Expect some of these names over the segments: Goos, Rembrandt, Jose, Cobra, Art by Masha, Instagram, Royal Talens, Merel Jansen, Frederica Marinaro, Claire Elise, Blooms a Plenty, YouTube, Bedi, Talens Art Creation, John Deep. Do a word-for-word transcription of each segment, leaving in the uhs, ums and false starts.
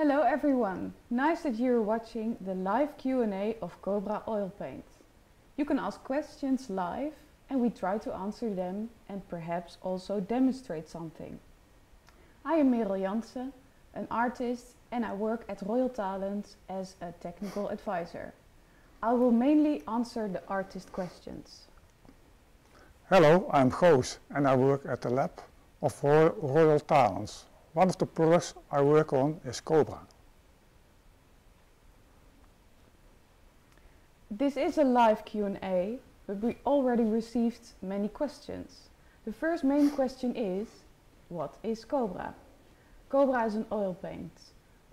Hello everyone! Nice that you're watching the live Q and A of Cobra Oil Paint. You can ask questions live and we try to answer them and perhaps also demonstrate something. I am Merel Jansen, an artist, and I work at Royal Talens as a technical advisor. I will mainly answer the artist questions. Hello, I'm Goos and I work at the lab of Royal Talens. One of the products I work on is Cobra. This is a live Q and A, but we already received many questions. The first main question is, what is Cobra? Cobra is an oil paint.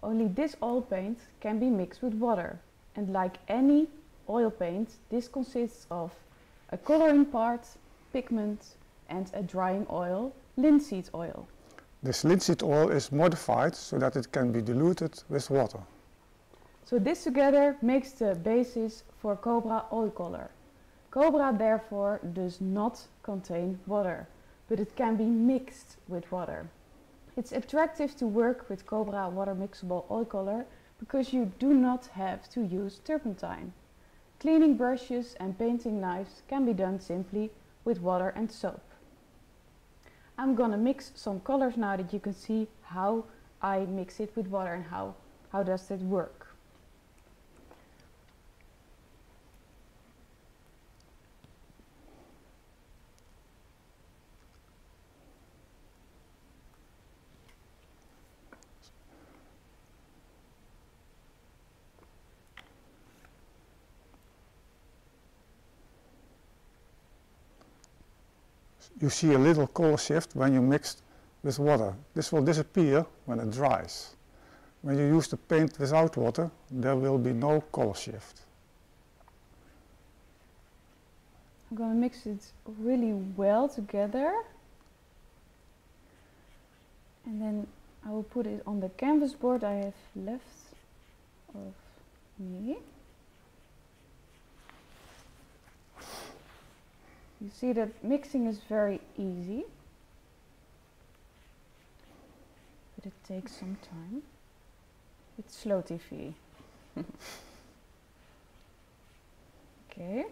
Only this oil paint can be mixed with water. And like any oil paint, this consists of a coloring part, pigment, and a drying oil, linseed oil. This linseed oil is modified so that it can be diluted with water. So this together makes the basis for Cobra oil color. Cobra therefore does not contain water, but it can be mixed with water. It's attractive to work with Cobra water mixable oil color because you do not have to use turpentine. Cleaning brushes and painting knives can be done simply with water and soap. I'm gonna mix some colors now that you can see how I mix it with water and how, how does that work. You see a little color shift when you mix with water. This will disappear when it dries. When you use the paint without water, there will be no color shift. I'm going to mix it really well together. And then I will put it on the canvas board I have left of me. You see that mixing is very easy, but it takes some time. It's slow T V. Okay.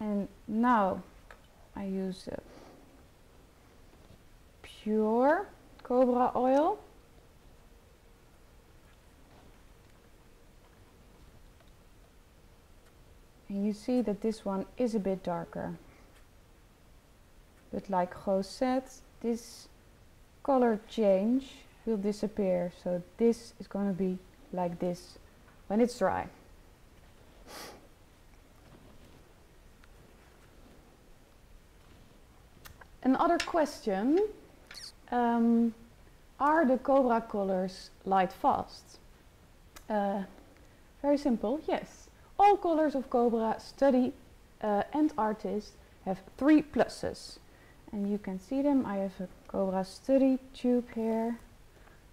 And now I use a pure Cobra oil. And you see that this one is a bit darker. But like Jose said, this color change will disappear. So this is going to be like this when it's dry. Another question. Um, are the Cobra colors light fast? Uh, very simple, yes. All colors of Cobra study uh, and artists have three pluses. And you can see them. I have a Cobra study tube here,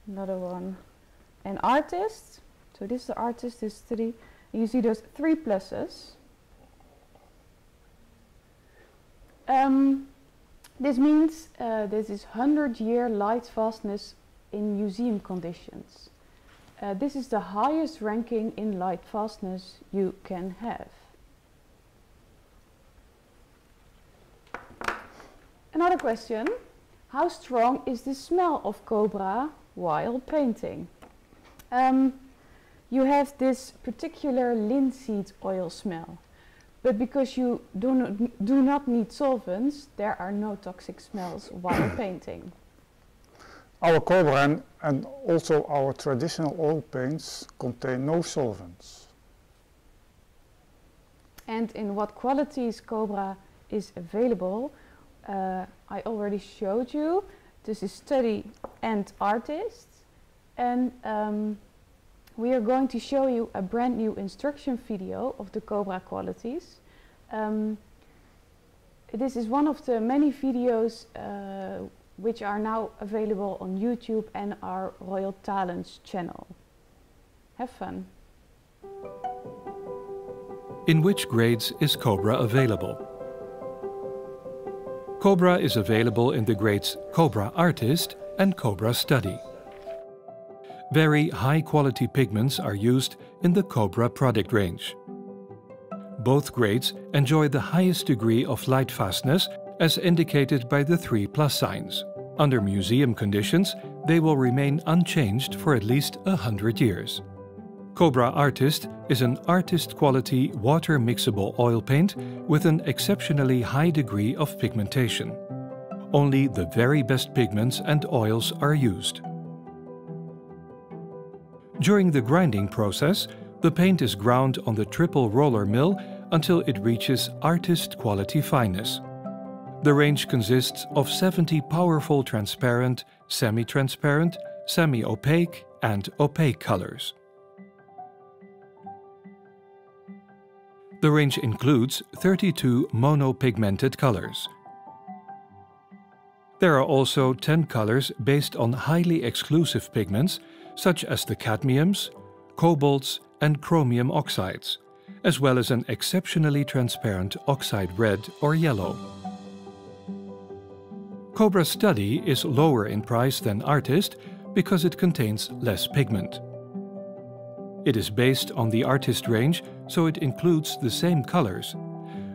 another one, and artist. So this is the artist, this study. And you see those three pluses. Um, This means uh, this is one hundred year light fastness in museum conditions. Uh, this is the highest ranking in light fastness you can have. Another question. How strong is the smell of Cobra while painting? Um, you have this particular linseed oil smell. But because you do not, do not need solvents, there are no toxic smells while painting. Our Cobra and, and also our traditional oil paints contain no solvents. And in what qualities Cobra is available, uh, I already showed you. This is study and artist. And um, we are going to show you a brand new instruction video of the Cobra qualities. Um, this is one of the many videos uh, which are now available on YouTube and our Royal Talens channel. Have fun! In which grades is Cobra available? Cobra is available in the grades Cobra Artist and Cobra Study. Very high-quality pigments are used in the Cobra product range. Both grades enjoy the highest degree of lightfastness as indicated by the three plus signs. Under museum conditions, they will remain unchanged for at least a hundred years. Cobra Artist is an artist-quality water-mixable oil paint with an exceptionally high degree of pigmentation. Only the very best pigments and oils are used. During the grinding process, the paint is ground on the triple roller mill until it reaches artist-quality fineness. The range consists of seventy powerful transparent, semi-transparent, semi-opaque, and opaque colors. The range includes thirty-two monopigmented colors. There are also ten colors based on highly exclusive pigments, such as the cadmiums, cobalts, and chromium oxides, as well as an exceptionally transparent oxide red or yellow. Cobra Study is lower in price than Artist because it contains less pigment. It is based on the Artist range, so it includes the same colors,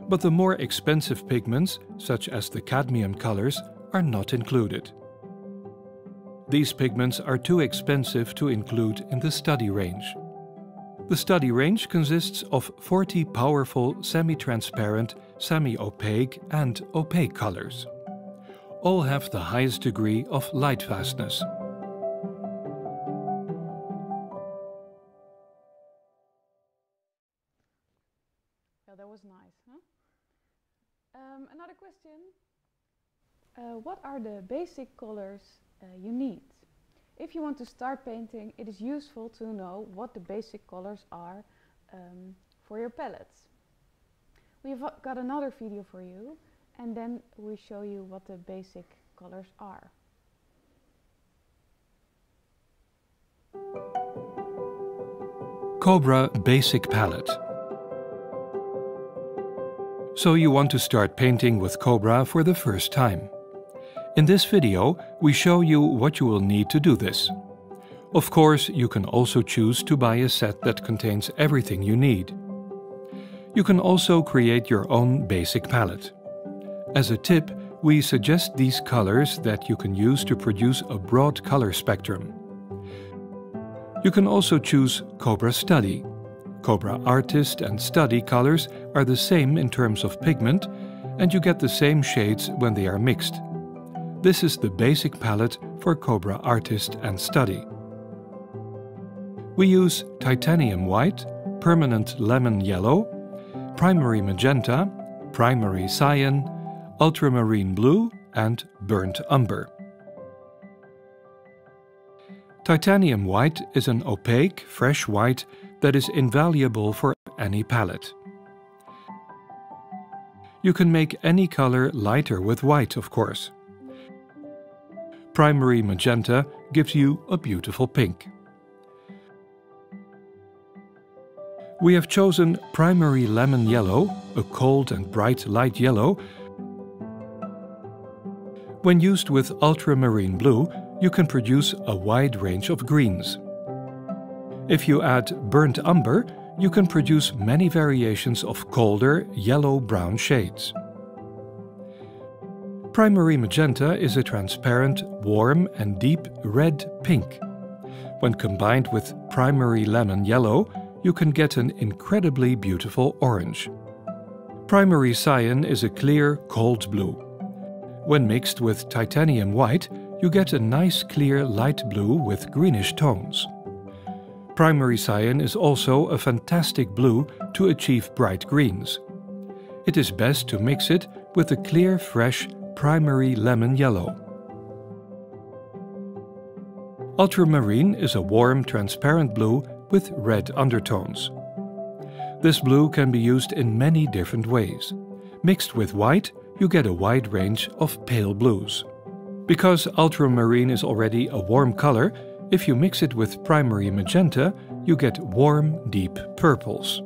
but the more expensive pigments, such as the cadmium colors, are not included. These pigments are too expensive to include in the Study range. The Study range consists of forty powerful semi-transparent, semi-opaque, and opaque colors. All have the highest degree of lightfastness. Uh, what are the basic colors uh, you need? If you want to start painting, it is useful to know what the basic colors are um, for your palettes. We've got another video for you, and then we show you what the basic colors are. Cobra Basic Palette. So you want to start painting with Cobra for the first time. In this video, we show you what you will need to do this. Of course, you can also choose to buy a set that contains everything you need. You can also create your own basic palette. As a tip, we suggest these colors that you can use to produce a broad color spectrum. You can also choose Cobra Study. Cobra Artist and Study colors are the same in terms of pigment, and you get the same shades when they are mixed. This is the basic palette for Cobra Artist and Study. We use titanium white, permanent lemon yellow, primary magenta, primary cyan, ultramarine blue, and burnt umber. Titanium white is an opaque, fresh white that is invaluable for any palette. You can make any color lighter with white, of course. Primary magenta gives you a beautiful pink. We have chosen primary lemon yellow, a cold and bright light yellow. When used with ultramarine blue, you can produce a wide range of greens. If you add burnt umber, you can produce many variations of colder yellow-brown shades. Primary magenta is a transparent, warm and deep red-pink. When combined with primary lemon yellow, you can get an incredibly beautiful orange. Primary cyan is a clear, cold blue. When mixed with titanium white, you get a nice, clear light blue with greenish tones. Primary cyan is also a fantastic blue to achieve bright greens. It is best to mix it with a clear, fresh, primary lemon yellow. Ultramarine is a warm, transparent blue with red undertones. This blue can be used in many different ways. Mixed with white, you get a wide range of pale blues. Because ultramarine is already a warm color, if you mix it with primary magenta, you get warm, deep purples.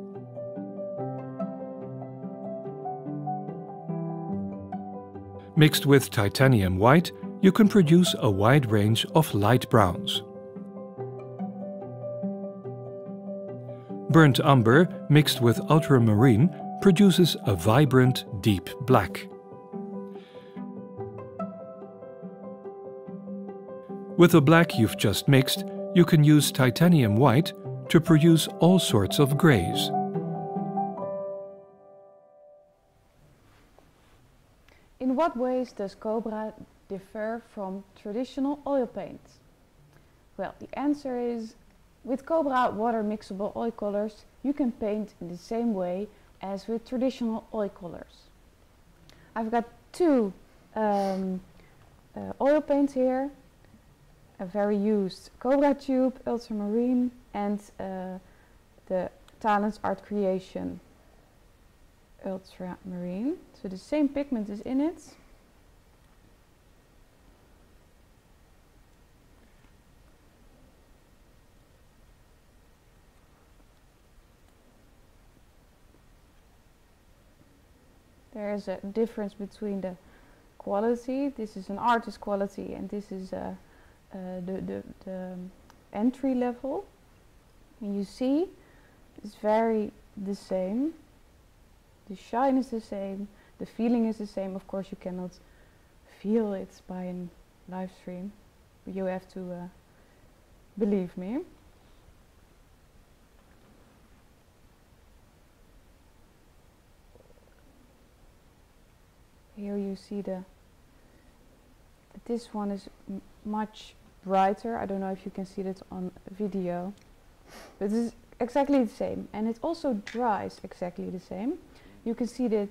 Mixed with titanium white, you can produce a wide range of light browns. Burnt umber mixed with ultramarine produces a vibrant, deep black. With the black you've just mixed, you can use titanium white to produce all sorts of grays. In what ways does Cobra differ from traditional oil paint? Well, the answer is, with Cobra water mixable oil colors, you can paint in the same way as with traditional oil colors. I've got two um, uh, oil paints here. A very used Cobra tube, ultramarine, and uh, the Talens Art Creation ultramarine. So the same pigment is in it. There is a difference between the quality. This is an artist quality, and this is a Uh, the, the, the entry level, and you see it's very the same. The shine is the same, the feeling is the same. Of course you cannot feel it by a live stream, but you have to uh, believe me. Here you see the this one is m much brighter. I don't know if you can see that on video, but it's exactly the same, and it also dries exactly the same. You can see that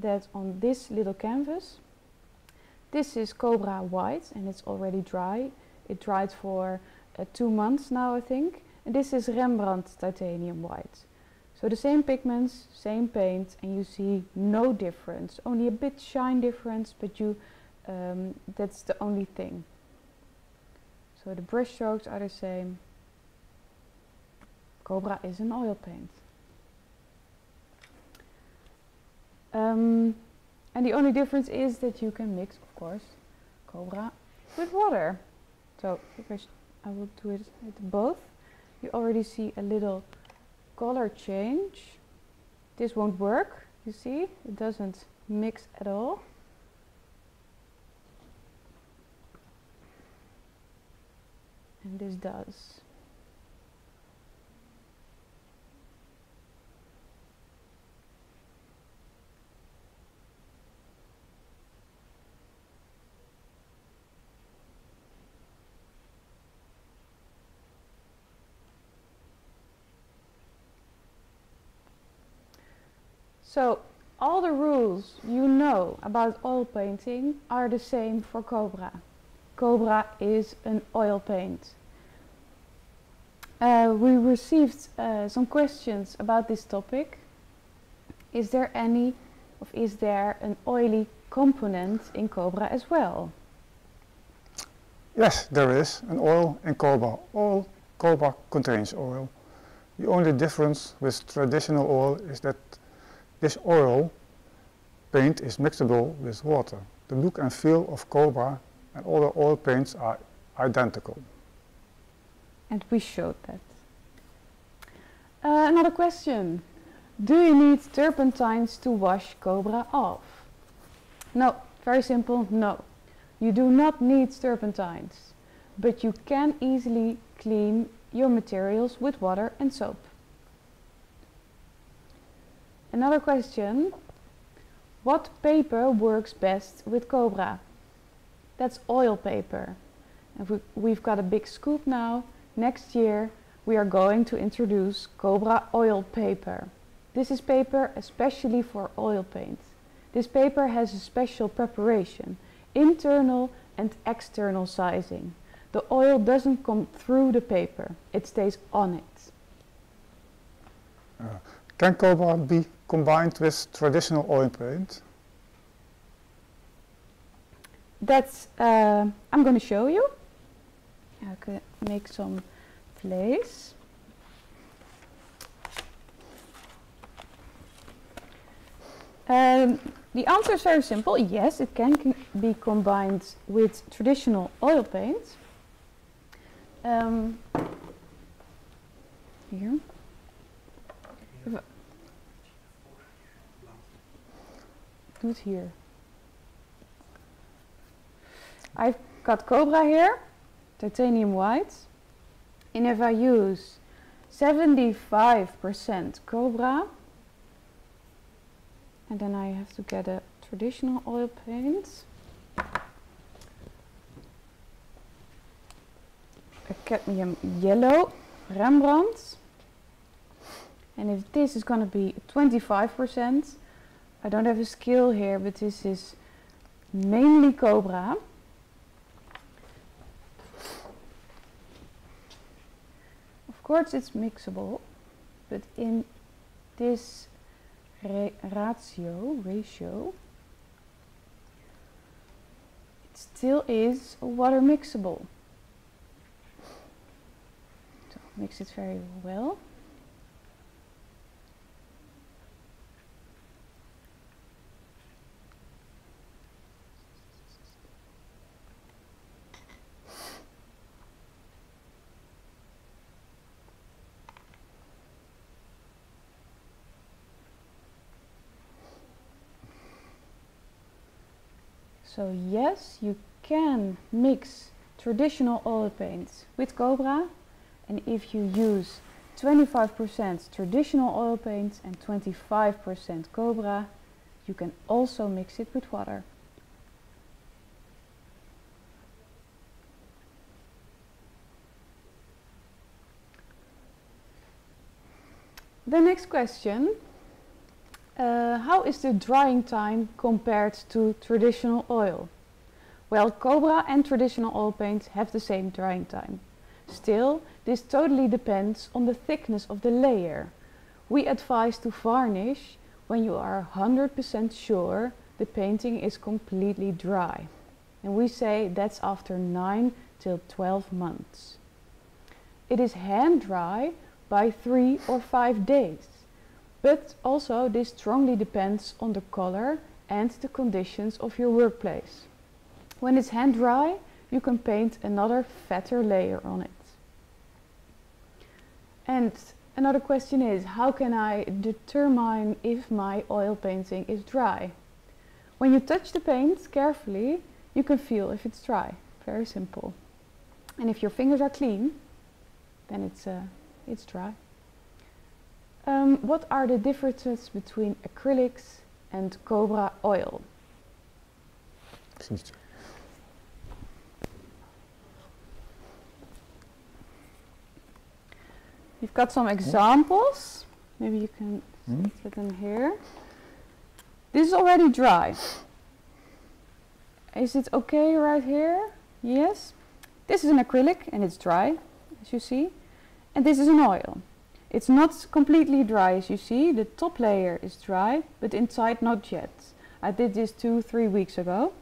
that on this little canvas. This is Cobra white, and it's already dry. It dried for uh, two months now, I think, and this is Rembrandt titanium white. So the same pigments, same paint, and you see no difference, only a bit shine difference, but you um, that's the only thing. So the brush strokes are the same. Cobra is an oil paint. Um, and the only difference is that you can mix, of course, Cobra with water. So I will do it with both. You already see a little color change. This won't work, you see, it doesn't mix at all. And this does. So all the rules you know about oil painting are the same for Cobra. Cobra is an oil paint. Uh, we received uh, some questions about this topic. Is there any, or is there an oily component in Cobra as well? Yes, there is an oil in Cobra. All Cobra contains oil. The only difference with traditional oil is that this oil paint is mixable with water. The look and feel of Cobra and all the oil paints are identical. And we showed that. Uh, another question. Do you need turpentines to wash Cobra off? No, very simple, no. You do not need turpentines, but you can easily clean your materials with water and soap. Another question. What paper works best with Cobra? That's oil paper. And we, we've got a big scoop now. Next year we are going to introduce Cobra oil paper. This is paper especially for oil paint. This paper has a special preparation, internal and external sizing. The oil doesn't come through the paper, it stays on it. Uh, can Cobra be combined with traditional oil paint? That's, uh, I'm going to show you. I can make some place. Um, the answer is very simple. Yes, it can be combined with traditional oil paint. Um, here. Do it here. I've got Cobra here, titanium white. And if I use seventy-five percent Cobra, and then I have to get a traditional oil paint, a cadmium yellow Rembrandt, and if this is going to be twenty-five percent, I don't have a scale here, but this is mainly Cobra. Of course it's mixable, but in this ratio, ratio, it still is water mixable. So mix it very well. So yes, you can mix traditional oil paints with Cobra, and if you use twenty-five percent traditional oil paints and twenty-five percent Cobra, you can also mix it with water. The next question. Uh, how is the drying time compared to traditional oil? Well, Cobra and traditional oil paints have the same drying time. Still, this totally depends on the thickness of the layer. We advise to varnish when you are one hundred percent sure the painting is completely dry. And we say that's after nine till twelve months. It is hand dry by three or five days. But also this strongly depends on the color and the conditions of your workplace. When it's hand dry, you can paint another fatter layer on it. And another question is, how can I determine if my oil painting is dry? When you touch the paint carefully, you can feel if it's dry. Very simple. And if your fingers are clean, then it's, uh, it's dry. Um, what are the differences between acrylics and Cobra oil? You've got some examples. Maybe you can mm-hmm. set them here. This is already dry. Is it okay right here? Yes. This is an acrylic and it's dry, as you see. And this is an oil. It's not completely dry, as you see. The top layer is dry, but inside not yet. I did this two, three weeks ago.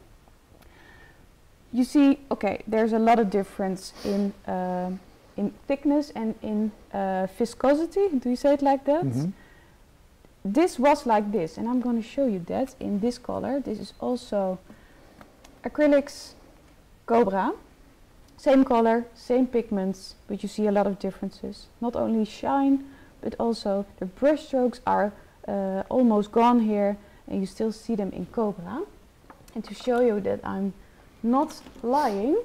You see, okay, there's a lot of difference in uh, in thickness and in uh, viscosity. Do you say it like that? Mm-hmm. This was like this, and I'm going to show you that in this color. This is also acrylics, Cobra. Same color, same pigments, but you see a lot of differences. Not only shine, but also the brush strokes are uh, almost gone here, and you still see them in Cobra. And to show you that I'm not lying,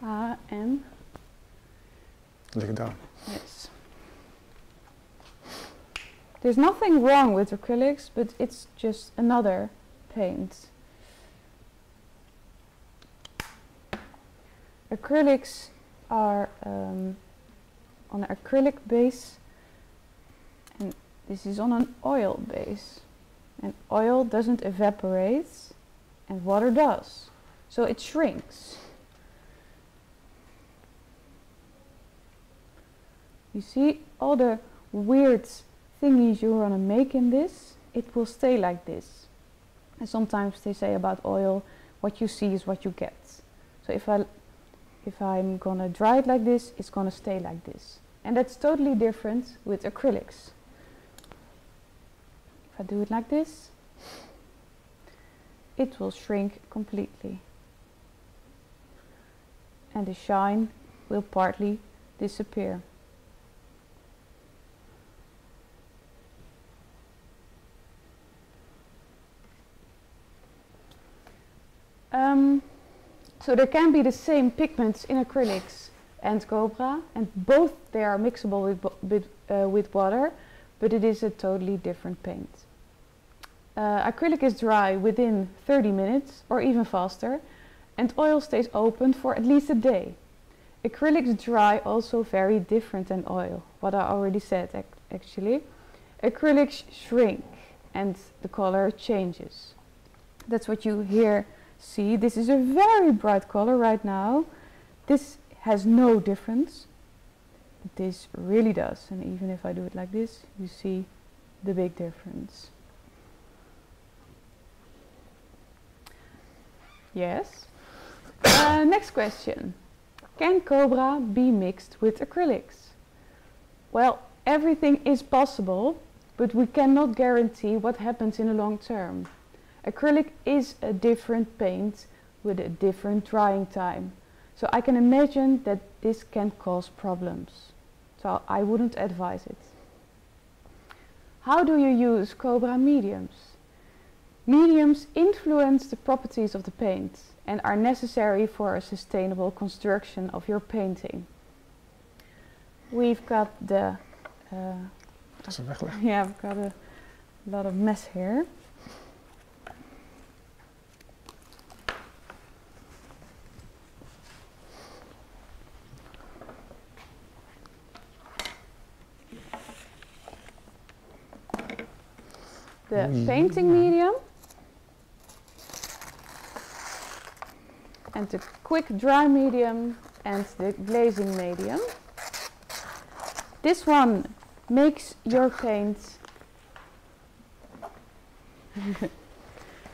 I am... Look it down. Yes. There's nothing wrong with acrylics, but it's just another paint. Acrylics are um, on an acrylic base, and this is on an oil base. And oil doesn't evaporate, and water does. So it shrinks. You see all the weird thingies you want to make in this, it will stay like this. And sometimes they say about oil, what you see is what you get. So if I If I'm gonna dry it like this, it's gonna stay like this. And that's totally different with acrylics. If I do it like this, it will shrink completely. And the shine will partly disappear. Um, so there can be the same pigments in acrylics and Cobra, and both they are mixable with, with, uh, with water, but it is a totally different paint. Uh, acrylic is dry within thirty minutes or even faster, and oil stays open for at least a day. Acrylics dry also very different than oil, what I already said ac actually. Acrylics shrink and the color changes. That's what you hear. See, this is a very bright color right now. This has no difference. But this really does. And even if I do it like this, you see the big difference. Yes. Uh, next question. Can Cobra be mixed with acrylics? Well, everything is possible, but we cannot guarantee what happens in the long term. Acrylic is a different paint with a different drying time. So I can imagine that this can cause problems. So I wouldn't advise it. How do you use Cobra mediums? Mediums influence the properties of the paint and are necessary for a sustainable construction of your painting. We've got the... Uh, yeah, I've got a lot of mess here. The mm. painting medium and the quick dry medium and the glazing medium. This one makes your paint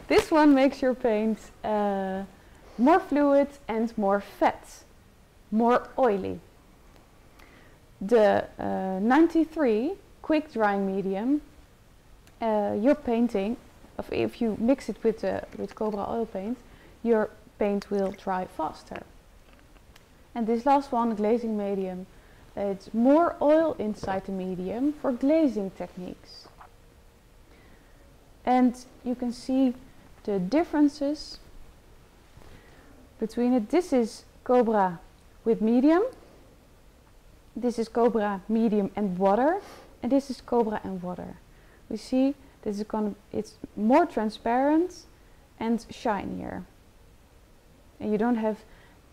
this one makes your paint uh, more fluid and more fat, more oily. The uh, ninety-three quick drying medium, Uh, your painting, if you mix it with, uh, with Cobra oil paint, your paint will dry faster. And this last one, glazing medium, it's more oil inside the medium for glazing techniques. And you can see the differences between it. This is Cobra with medium, this is Cobra medium and water, and this is Cobra and water. We see this is gonna, it's more transparent and shinier. And you don't have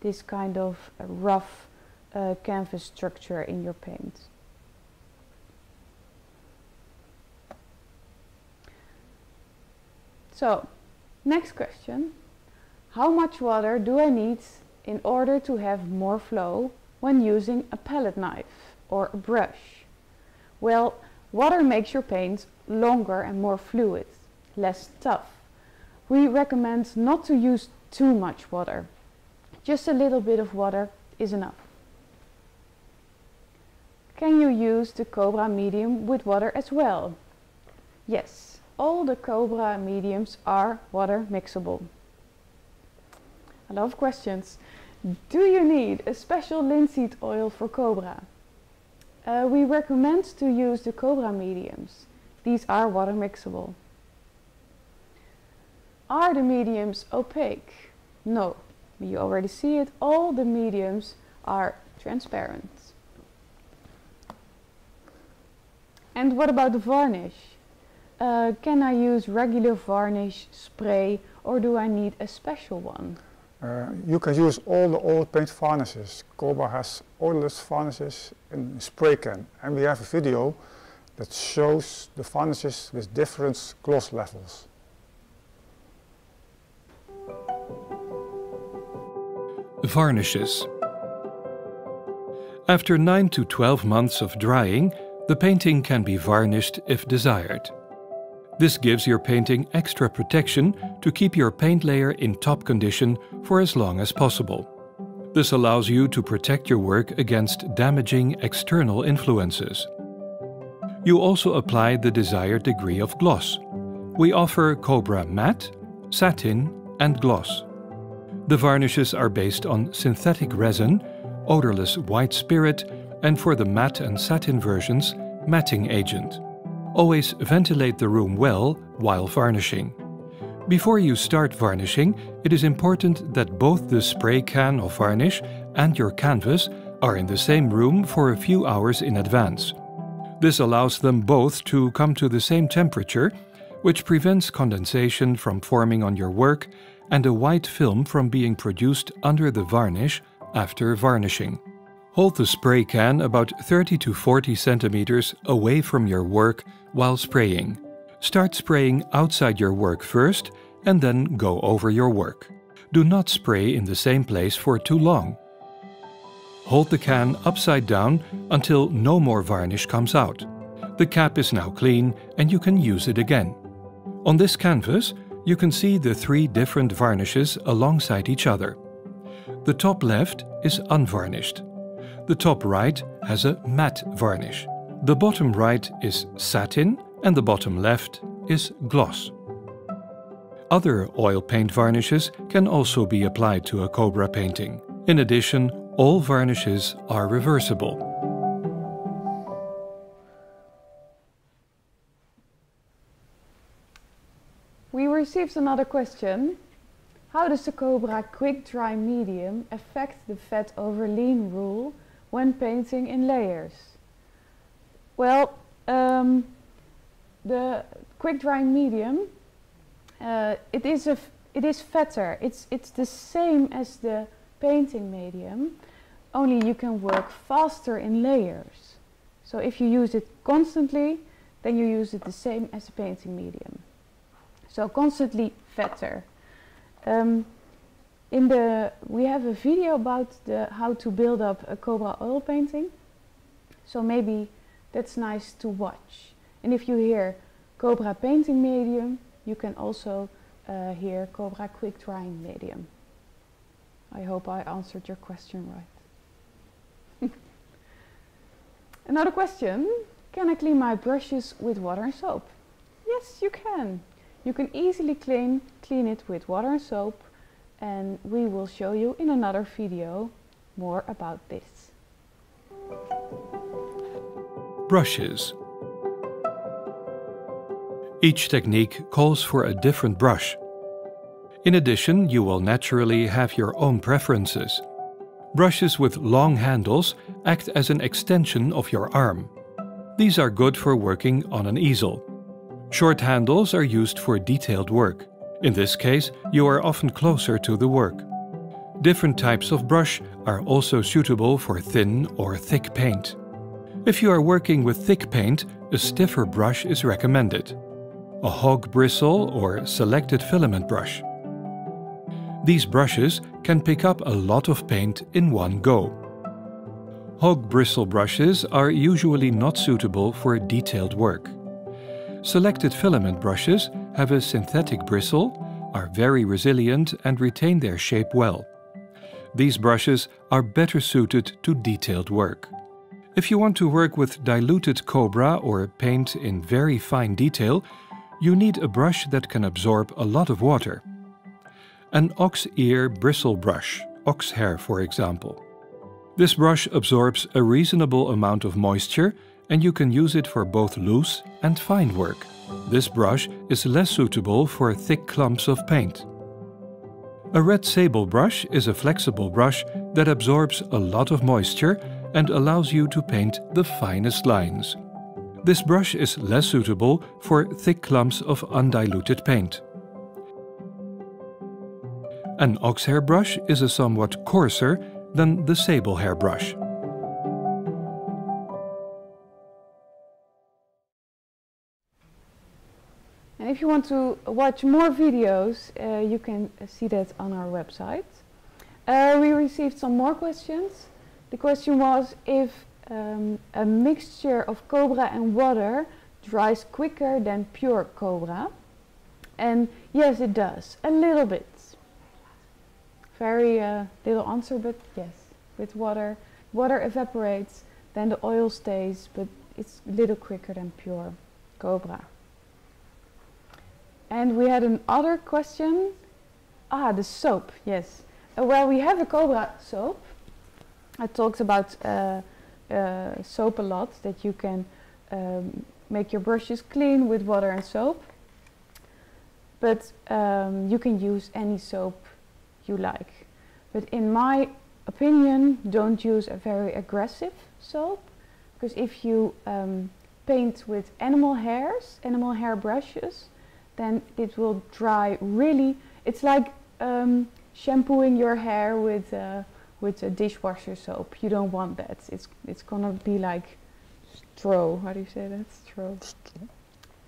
this kind of uh, rough uh, canvas structure in your paint. So, next question. How much water do I need in order to have more flow when using a palette knife or a brush? Well, water makes your paint longer and more fluid, less tough. We recommend not to use too much water. Just a little bit of water is enough. Can you use the Cobra medium with water as well? Yes, all the Cobra mediums are water mixable. I love questions. Do you need a special linseed oil for Cobra? Uh, we recommend to use the Cobra mediums. These are water mixable. Are the mediums opaque? No, you already see it. All the mediums are transparent. And what about the varnish? Uh, can I use regular varnish spray or do I need a special one? Uh, you can use all the oil paint varnishes. Cobra has oilless varnishes in spray can, and we have a video that shows the varnishes with different gloss levels. Varnishes. After nine to twelve months of drying, the painting can be varnished if desired. This gives your painting extra protection to keep your paint layer in top condition for as long as possible. This allows you to protect your work against damaging external influences. You also apply the desired degree of gloss. We offer Cobra Matte, satin, and gloss. The varnishes are based on synthetic resin, odorless white spirit, and for the matte and satin versions, matting agent. Always ventilate the room well while varnishing. Before you start varnishing, it is important that both the spray can of varnish and your canvas are in the same room for a few hours in advance. This allows them both to come to the same temperature, which prevents condensation from forming on your work and a white film from being produced under the varnish after varnishing. Hold the spray can about thirty to forty centimeters away from your work while spraying. Start spraying outside your work first and then go over your work. Do not spray in the same place for too long. Hold the can upside down until no more varnish comes out. The cap is now clean and you can use it again. On this canvas, you can see the three different varnishes alongside each other. The top left is unvarnished. The top right has a matte varnish. The bottom right is satin and the bottom left is gloss. Other oil paint varnishes can also be applied to a Cobra painting. In addition, all varnishes are reversible. We received another question. How does the Cobra quick dry medium affect the fat over lean rule when painting in layers? Well, um, the quick dry medium, uh, it is a f it is fatter. It's it's the same as the painting medium, only you can work faster in layers. So if you use it constantly, then you use it the same as the painting medium. So constantly fatter. Um, in the we have a video about the how to build up a Cobra oil painting. So maybe that's nice to watch. And if you hear Cobra painting medium, you can also uh, hear Cobra quick drying medium. I hope I answered your question right. Another question. Can I clean my brushes with water and soap? Yes, you can. You can easily clean, clean it with water and soap, and we will show you in another video more about this. Brushes. Each technique calls for a different brush. In addition, you will naturally have your own preferences. Brushes with long handles act as an extension of your arm. These are good for working on an easel. Short handles are used for detailed work. In this case, you are often closer to the work. Different types of brush are also suitable for thin or thick paint. If you are working with thick paint, a stiffer brush is recommended. A hog bristle or selected filament brush. These brushes can pick up a lot of paint in one go. Hog bristle brushes are usually not suitable for detailed work. Selected filament brushes have a synthetic bristle, are very resilient and retain their shape well. These brushes are better suited to detailed work. If you want to work with diluted Cobra or paint in very fine detail, you need a brush that can absorb a lot of water. An ox ear bristle brush, ox hair for example. This brush absorbs a reasonable amount of moisture and you can use it for both loose and fine work. This brush is less suitable for thick clumps of paint. A red sable brush is a flexible brush that absorbs a lot of moisture and allows you to paint the finest lines. This brush is less suitable for thick clumps of undiluted paint. An oxhair brush is a somewhat coarser than the sable hair brush. And if you want to watch more videos, uh, you can see that on our website. Uh, we received some more questions. The question was if um, a mixture of Cobra and water dries quicker than pure Cobra. And yes, it does, a little bit. Very uh, little answer, but yes, with water. Water evaporates, then the oil stays, but it's a little quicker than pure Cobra. And we had another question. Ah, the soap, yes. Uh, well, we have a Cobra soap. I talked about uh, uh, soap a lot, that you can um, make your brushes clean with water and soap. But um, you can use any soap you like. But in my opinion, don't use a very aggressive soap, because if you um, paint with animal hairs, animal hair brushes, then it will dry really. It's like um, shampooing your hair with uh, with a dishwasher soap. You don't want that. It's it's gonna be like straw. How do you say that? Straw.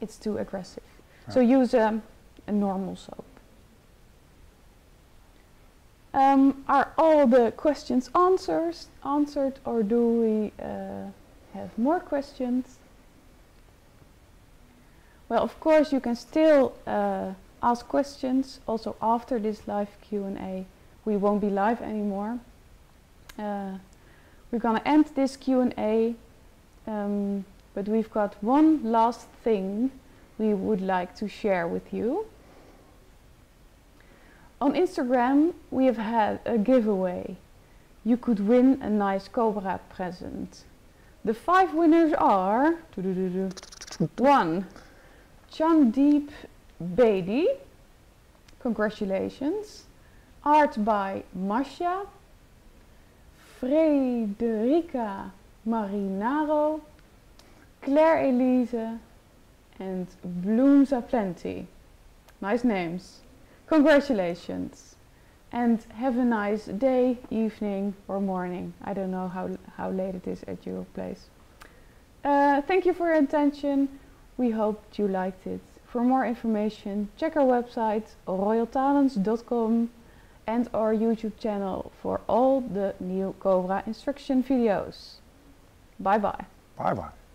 It's too aggressive. Right. So use um, a normal soap. Um, are all the questions answers answered, or do we uh, have more questions? Well, of course, you can still uh, ask questions also after this live Q and A. We won't be live anymore. Uh, we're gonna end this Q and A, um, but we've got one last thing we would like to share with you. On Instagram, we have had a giveaway. You could win a nice Cobra present. The five winners are... One, John Deep, Bedi. Congratulations. Art by Masha. Frederica Marinaro. Claire Elise. And Blooms a Plenty. Nice names. Congratulations, and have a nice day, evening or morning. I don't know how, how late it is at your place. Uh, thank you for your attention. We hope you liked it. For more information, check our website royal talens dot com and our YouTube channel for all the new Cobra instruction videos. Bye-bye. Bye-bye.